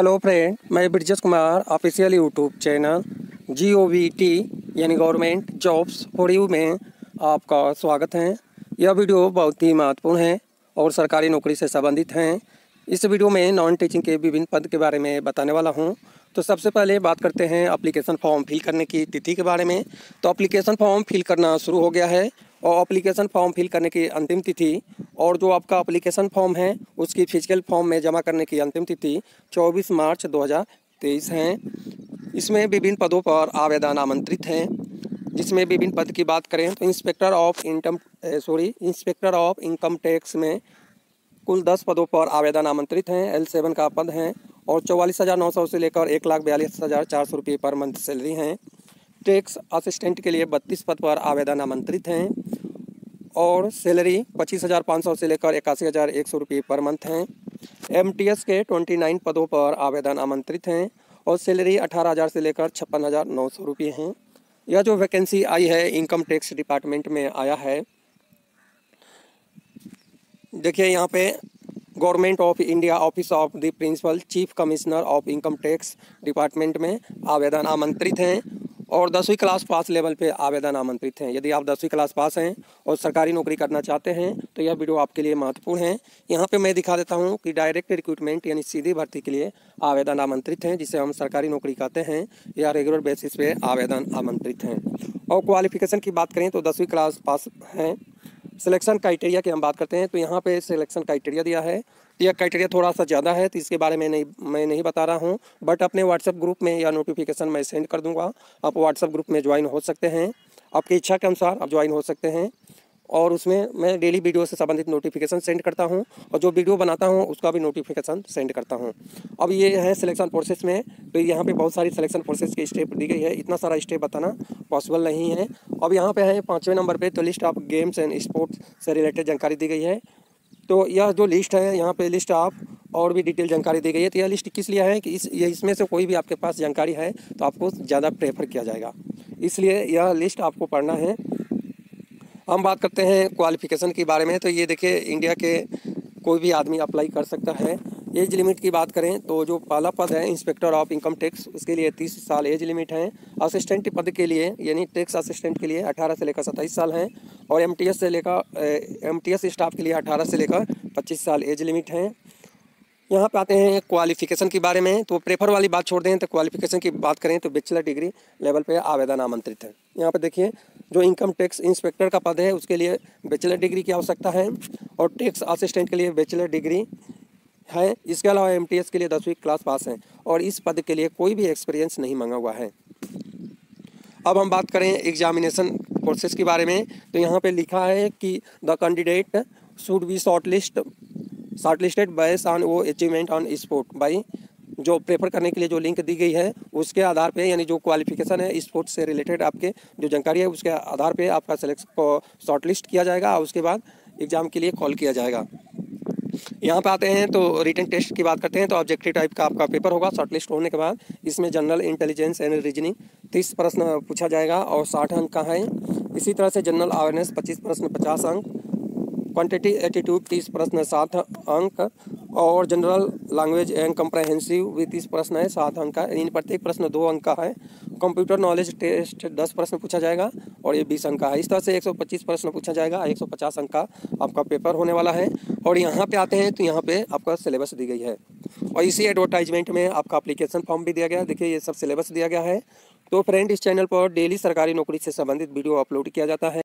Hello friend, मैं Brajesh Kumar official YouTube channel GOVT यानी government jobs हो रिव्यू में आपका स्वागत है। यह वीडियो बहुत ही महत्वपूर्ण है और सरकारी नौकरी से संबंधित हैं। इस वीडियो में नॉन टीचिंग के विभिन्न पद के बारे में बताने वाला हूं। तो सबसे पहले बात करते हैं एप्लीकेशन फॉर्म फिल करने की तिथि के बारे में। तो एप्लीकेशन फॉर्म फिल करना शुरू हो गया है और एप्लीकेशन फॉर्म फिल करने की अंतिम तिथि और जो आपका एप्लीकेशन फॉर्म है उसकी फिजिकल फॉर्म में जमा करने की अंतिम तिथि 24 मार्च 2023 है। इसमें विभिन्न पदों पर आवेदन आमंत्रित हैं, जिसमें विभिन्न पद की बात करें तो इंस्पेक्टर ऑफ इनकम टैक्स में कुल 10 पदों पर आवेदन आमंत्रित हैं। L7 का पद हैं और 44,900 से लेकर 1,42,400 रुपये पर मंथ सैलरी हैं। टैक्स असिस्टेंट के लिए 32 पद पर आवेदन आमंत्रित हैं और सैलरी 25,500 से लेकर 81,100 रुपये पर मंथ हैं। MTS के 29 पदों पर आवेदन आमंत्रित हैं और सैलरी 18,000 से लेकर 56,900 रुपये हैं। यह जो वैकेंसी आई है इनकम टैक्स डिपार्टमेंट में आया है। देखिए यहाँ पे government of India office of the principal chief commissioner of income tax department में आवेदन आमंत्रित हैं और 10वीं क्लास पास लेवल पे आवेदन आमंत्रित हैं। यदि आप 10वीं क्लास पास हैं और सरकारी नौकरी करना चाहते हैं तो यह वीडियो आपके लिए महत्वपूर्ण है। यहाँ पे मैं दिखा देता हूँ कि डायरेक्ट रिक्रूटमेंट यानी सीधी भर्ती के लिए आवेदन आमंत्रित हैं, जिसे हम सरकारी नौकरी कहते हैं, या रेगुलर बेसिस पे आवेदन आमंत्रित हैं। और क्वालिफिकेशन की बात करें तो 10वीं क्लास पास हैं। सिलेक्शन क्राइटेरिया की हम बात करते हैं तो यहाँ पे सिलेक्शन क्राइटेरिया दिया है। यह क्राइटेरिया थोड़ा सा ज़्यादा है तो इसके बारे में मैं नहीं बता रहा हूँ, बट अपने व्हाट्सएप ग्रुप में यह नोटिफिकेशन मैं सेंड कर दूँगा। आप व्हाट्सएप ग्रुप में ज्वाइन हो सकते हैं, आपकी इच्छा के अनुसार आप ज्वाइन हो सकते हैं। और उसमें मैं डेली वीडियो से संबंधित नोटिफिकेशन सेंड करता हूं और जो वीडियो बनाता हूं उसका भी नोटिफिकेशन सेंड करता हूं। अब ये है सिलेक्शन प्रोसेस में, तो यहाँ पे बहुत सारी सिलेक्शन प्रोसेस के स्टेप दी गई है। इतना सारा स्टेप बताना पॉसिबल नहीं है। अब यहाँ पे है 5वें नंबर पे, तो list of games and sports से रिलेटेड जानकारी दी गई है। तो यह जो लिस्ट है यहाँ पे लिस्ट ऑफ और भी डिटेल जानकारी दी गई है। तो यह लिस्ट किस लिए है कि इसमें से कोई भी आपके पास जानकारी है तो आपको ज़्यादा प्रेफर किया जाएगा, इसलिए यह लिस्ट आपको पढ़ना है। हम बात करते हैं क्वालिफ़िकेशन के बारे में, तो ये देखिए इंडिया के कोई भी आदमी अप्लाई कर सकता है। एज लिमिट की बात करें तो जो पहला पद है इंस्पेक्टर ऑफ इनकम टैक्स, उसके लिए 30 साल एज लिमिट है। असिस्टेंट पद के लिए यानी टैक्स असिस्टेंट के लिए 18 से लेकर 27 साल हैं और एमटीएस स्टाफ के लिए 18 से लेकर 25 साल एज लिमिट है। यहाँ पे आते हैं क्वालिफिकेशन के बारे में, तो प्रेफर वाली बात छोड़ दें तो क्वालिफिकेशन की बात करें तो बैचलर डिग्री लेवल पे आवेदन आमंत्रित है। यहाँ पे देखिए जो इनकम टैक्स इंस्पेक्टर का पद है उसके लिए बैचलर डिग्री की आवश्यकता है और टैक्स असिस्टेंट के लिए बैचलर डिग्री है। इसके अलावा MTS के लिए 10वीं क्लास पास है और इस पद के लिए कोई भी एक्सपीरियंस नहीं मांगा हुआ है। अब हम बात करें एग्जामिनेशन प्रोसेस के बारे में, तो यहाँ पर लिखा है कि the candidate should be shortlisted based on वो अचीवमेंट ऑन स्पोर्ट बाई, जो प्रेफर करने के लिए जो लिंक दी गई है उसके आधार पे, यानी जो क्वालिफिकेशन है स्पोर्ट्स से रिलेटेड आपके जो जानकारी है उसके आधार पे आपका सेलेक्ट को शॉर्टलिस्ट किया जाएगा और उसके बाद एग्ज़ाम के लिए कॉल किया जाएगा। यहाँ पे आते हैं तो रिटन टेस्ट की बात करते हैं, तो ऑब्जेक्टिव टाइप का आपका पेपर होगा। शॉर्टलिस्ट होने के बाद इसमें जनरल इंटेलिजेंस एंड रीजनिंग 30 प्रश्न पूछा जाएगा और 60 अंक का है। इसी तरह से जनरल अवेयरनेस 25 प्रश्न 50 अंक, क्वांटिटी एटीट्यूड 30 प्रश्न 7 अंक और जनरल लैंग्वेज एंड कम्प्रहेंसिव भी 30 प्रश्न है 7 अंक का, यानी प्रत्येक प्रश्न 2 अंक का है। कंप्यूटर नॉलेज टेस्ट 10 प्रश्न पूछा जाएगा और ये 20 अंक का है। इस तरह से 125 प्रश्न पूछा जाएगा, 150 अंक का आपका पेपर होने वाला है। और यहाँ पे आते हैं तो यहाँ पे आपका सिलेबस दी गई है और इसी एडवर्टाइजमेंट में आपका एप्लीकेशन फॉर्म भी दिया गया है। देखिए ये सब सिलेबस दिया गया है। तो फ्रेंड, इस चैनल पर डेली सरकारी नौकरी से संबंधित वीडियो अपलोड किया जाता है।